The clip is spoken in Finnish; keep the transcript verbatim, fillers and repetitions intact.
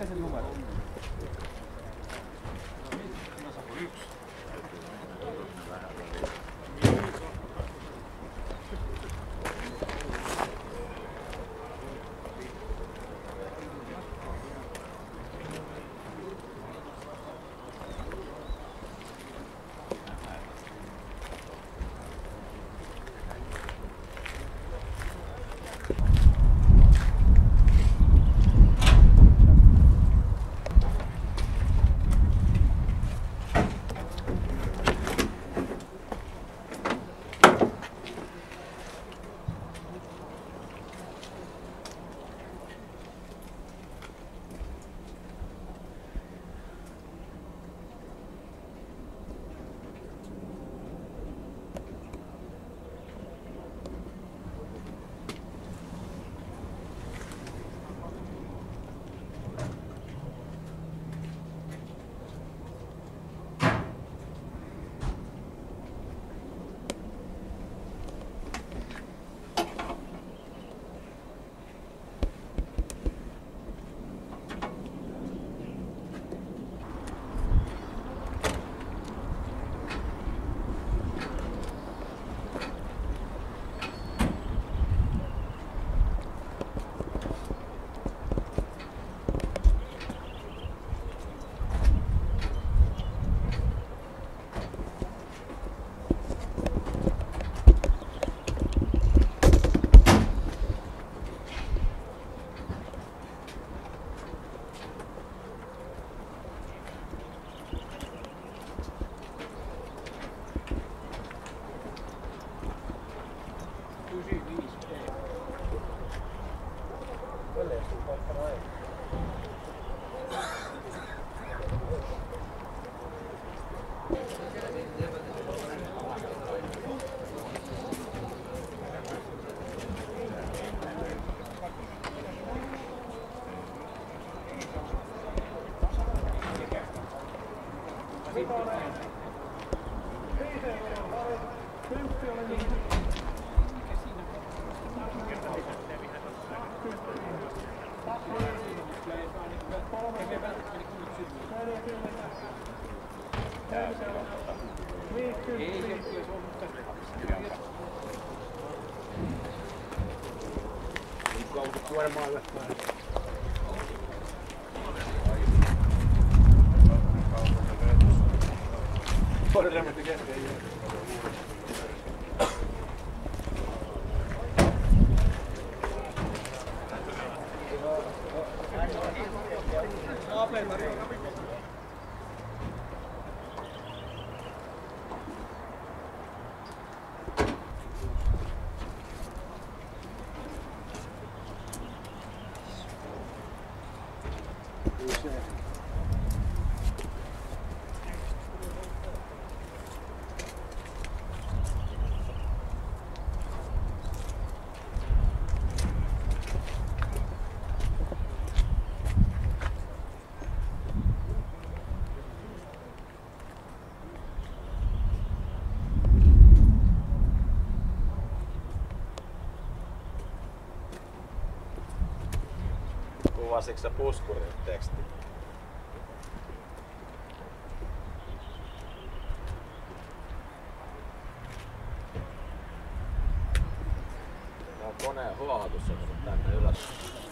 Este es el lugar. Kuvasitko sä puskurin teksti? Tää on koneen huohotus on tullut tänne ylös.